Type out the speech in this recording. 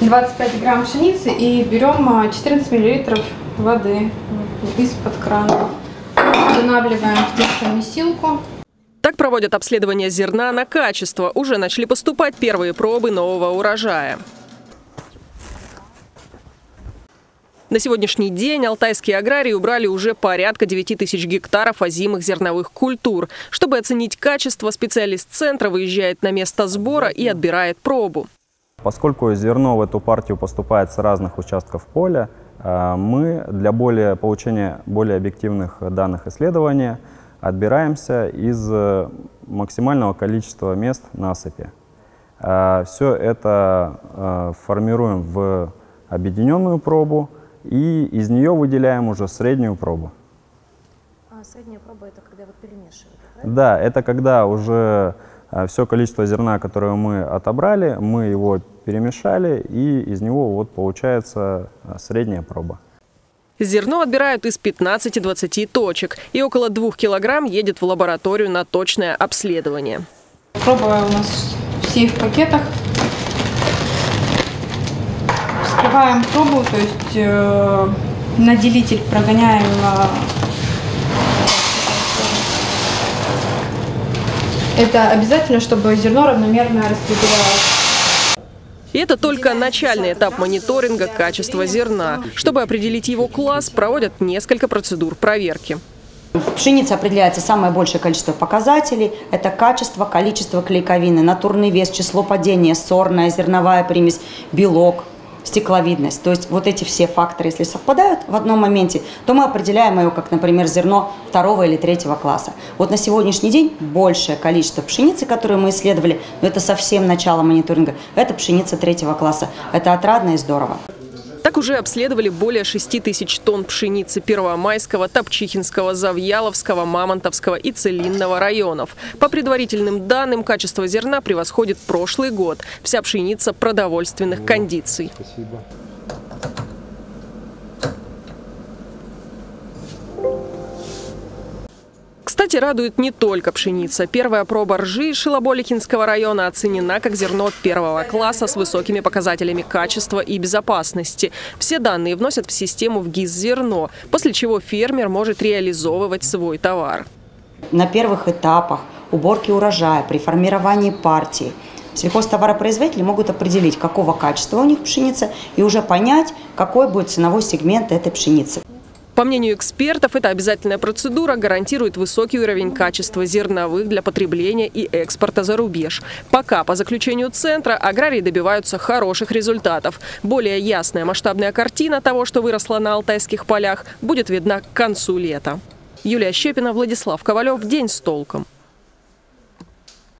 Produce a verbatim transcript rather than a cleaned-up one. двадцать пять грамм пшеницы и берем четырнадцать миллилитров воды из-под крана. Устанавливаем в тесто месилку. Так проводят обследование зерна на качество. Уже начали поступать первые пробы нового урожая. На сегодняшний день алтайские аграрии убрали уже порядка девяти тысяч гектаров озимых зерновых культур. Чтобы оценить качество, специалист центра выезжает на место сбора и отбирает пробу. Поскольку зерно в эту партию поступает с разных участков поля, мы для более, получения более объективных данных исследования отбираемся из максимального количества мест насыпи. Все это формируем в объединенную пробу. И из нее выделяем уже среднюю пробу. А средняя проба — это когда вы перемешиваете, правильно? Да, это когда уже все количество зерна, которое мы отобрали, мы его перемешали, и из него вот получается средняя проба. Зерно отбирают из пятнадцати-двадцати точек, и около двух килограмм едет в лабораторию на точное обследование. Проба у нас все в пакетах. Открываем пробу, то есть э, на делитель прогоняем э, это обязательно, чтобы зерно равномерно распределялось. И это только начальный этап мониторинга качества зерна. Чтобы определить его класс, проводят несколько процедур проверки. В пшенице определяется самое большее количество показателей. Это качество, количество клейковины, натурный вес, число падения, сорная, зерновая примесь, белок, стекловидность. То есть вот эти все факторы, если совпадают в одном моменте, то мы определяем ее как, например, зерно второго или третьего класса. Вот на сегодняшний день большее количество пшеницы, которую мы исследовали, но это совсем начало мониторинга, это пшеница третьего класса. Это отрадно и здорово. Так уже обследовали более шести тысяч тонн пшеницы Первомайского, Топчихинского, Завьяловского, Мамонтовского и Целинного районов. По предварительным данным, качество зерна превосходит прошлый год. Вся пшеница продовольственных кондиций. Спасибо. Кстати, радует не только пшеница. Первая проба ржи Шилоболихинского района оценена как зерно первого класса с высокими показателями качества и безопасности. Все данные вносят в систему в ГИС зерно, после чего фермер может реализовывать свой товар. На первых этапах уборки урожая при формировании партии сельхозтоваропроизводители могут определить, какого качества у них пшеница, и уже понять, какой будет ценовой сегмент этой пшеницы. По мнению экспертов, эта обязательная процедура гарантирует высокий уровень качества зерновых для потребления и экспорта за рубеж. Пока, по заключению центра, аграрии добиваются хороших результатов. Более ясная масштабная картина того, что выросло на алтайских полях, будет видна к концу лета. Юлия Щепина, Владислав Ковалев. День с толком.